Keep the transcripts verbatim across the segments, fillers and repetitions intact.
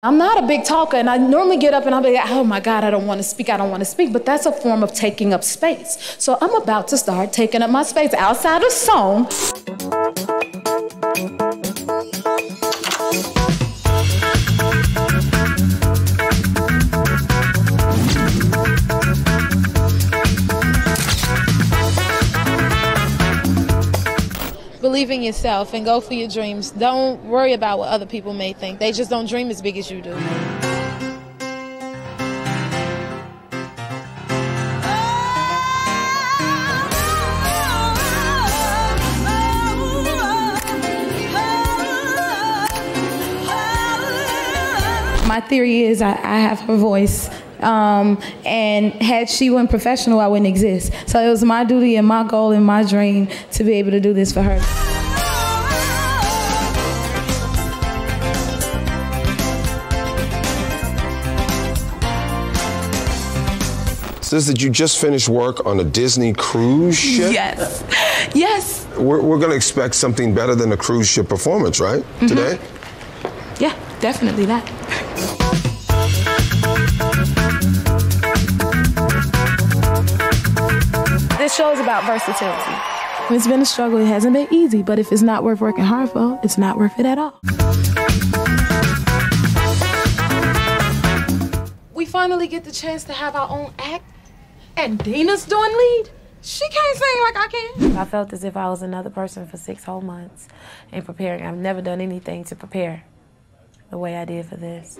I'm not a big talker, and I normally get up and I'll be like, oh my God, I don't want to speak, I don't want to speak, but that's a form of taking up space. So I'm about to start taking up my space outside of song. Believe in yourself and go for your dreams. Don't worry about what other people may think. They just don't dream as big as you do. My theory is I, I have her voice. Um, and had she went professional, I wouldn't exist. So it was my duty and my goal and my dream to be able to do this for her. Says that you just finished work on a Disney cruise ship? Yes, yes. We're, we're gonna expect something better than a cruise ship performance, right, mm-hmm. today? Yeah, definitely that. This show's about versatility. It's been a struggle, it hasn't been easy, but if it's not worth working hard for, it's not worth it at all. We finally get the chance to have our own act, and Dana's doing lead. She can't sing like I can. I felt as if I was another person for six whole months and preparing. I've never done anything to prepare the way I did for this.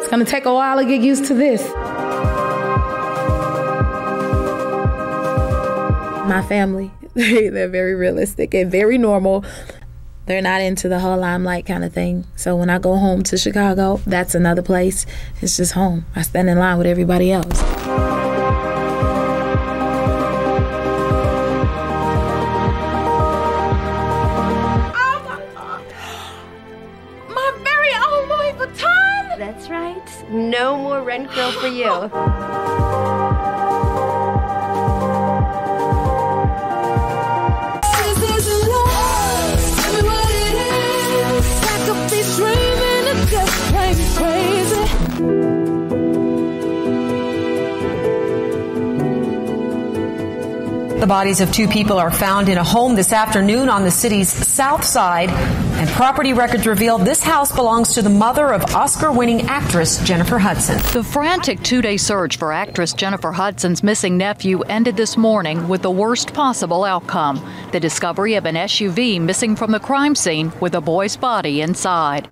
It's gonna take a while to get used to this. My family, they're very realistic and very normal. They're not into the whole limelight kind of thing. So when I go home to Chicago, that's another place. It's just home. I stand in line with everybody else. That's right. No more rent girl for you. The bodies of two people are found in a home this afternoon on the city's south side. And property records reveal this house belongs to the mother of Oscar-winning actress Jennifer Hudson. The frantic two-day search for actress Jennifer Hudson's missing nephew ended this morning with the worst possible outcome, the discovery of an S U V missing from the crime scene with a boy's body inside.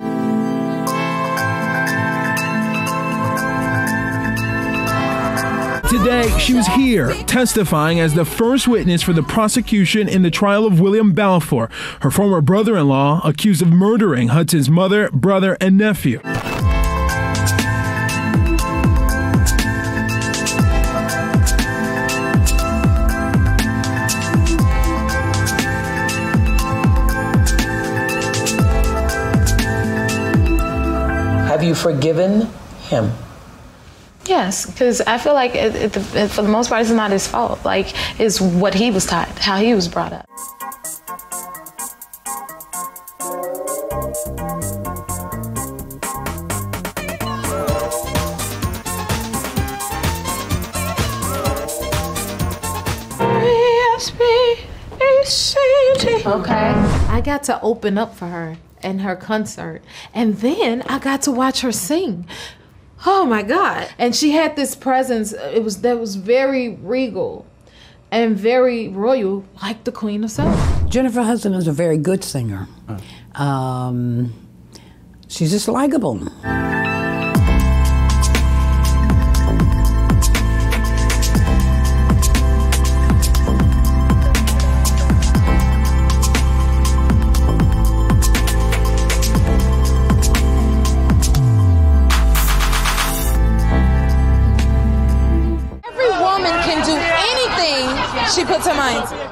Today, she was here testifying as the first witness for the prosecution in the trial of William Balfour, her former brother-in-law accused of murdering Hudson's mother, brother, and nephew. Have you forgiven him? Yes, because I feel like it, it, it, for the most part, it's not his fault. Like, it's what he was taught, how he was brought up. Okay. I got to open up for her and her concert, and then I got to watch her sing. Oh my God. And she had this presence, it was that was very regal and very royal, like the Queen of Soul. Jennifer Hudson is a very good singer. Oh. Um, she's just likable. She puts her mind to it.